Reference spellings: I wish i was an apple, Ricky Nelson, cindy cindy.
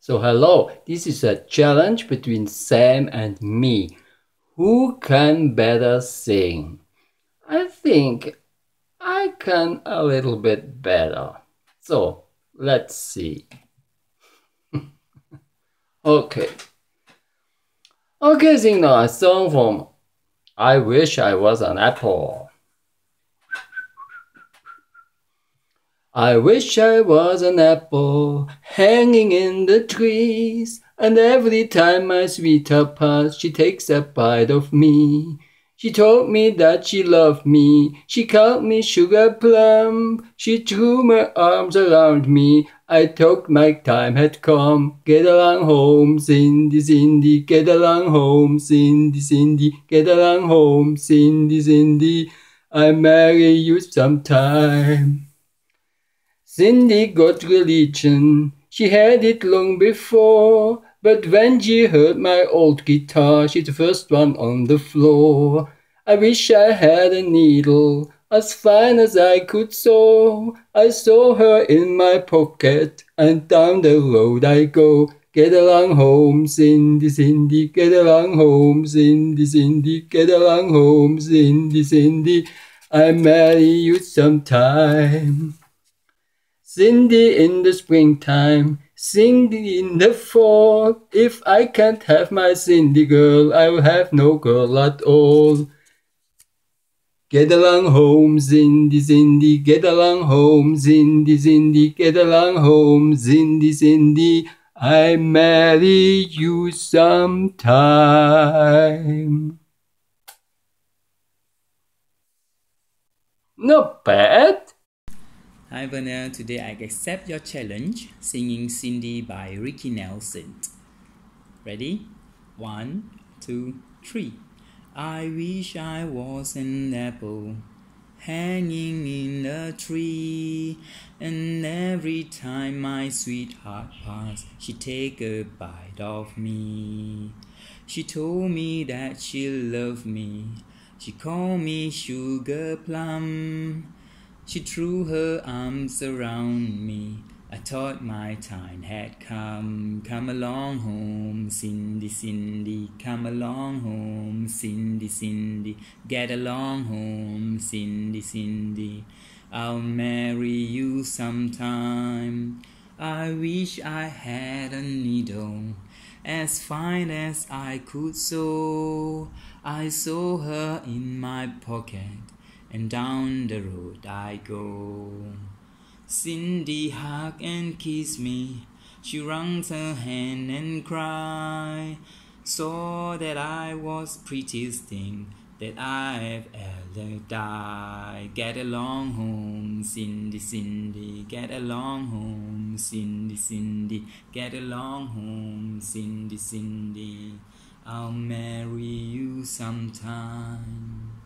So hello, this is a challenge between Sam and me. Who can better sing? I think I can a little bit better. So let's see. Okay, sing now a song from I Wish I Was an Apple. I wish I was an apple hanging in the trees, and every time my sweetheart passed, she takes a bite of me. She told me that she loved me, she called me sugar plum, she threw my arms around me, I thought my time had come. Get along home, Cindy, Cindy, get along home, Cindy, Cindy, get along home, Cindy, Cindy, I'll marry you sometime. Cindy got religion, she had it long before, but when she heard my old guitar, she's the first one on the floor. I wish I had a needle, as fine as I could sew. I saw her in my pocket, and down the road I go. Get along home, Cindy, Cindy, get along home, Cindy, Cindy, get along home, Cindy, Cindy, I'll marry you sometime. Cindy in the springtime, Cindy in the fall. If I can't have my Cindy girl, I will have no girl at all. Get along home, Cindy, Cindy, get along home, Cindy, Cindy, get along home, Cindy, Cindy, I marry you sometime. Not bad. Hi Werner, today I accept your challenge, singing Cindy by Ricky Nelson. Ready? 1, 2, 3. I wish I was an apple hanging in a tree, and every time my sweetheart passed, she take a bite of me. She told me that she loved me, she called me sugar plum. She threw her arms around me, I thought my time had come. Come along home, Cindy, Cindy, come along home, Cindy, Cindy, get along home, Cindy, Cindy, I'll marry you sometime. I wish I had a needle, as fine as I could sew. I saw her in my pocket, and down the road I go. Cindy hugged and kissed me, she wrung her hand and cried, saw that I was prettiest thing that I've ever died. Get along home, Cindy, Cindy, get along home, Cindy, Cindy, get along home, Cindy, Cindy, I'll marry you sometime.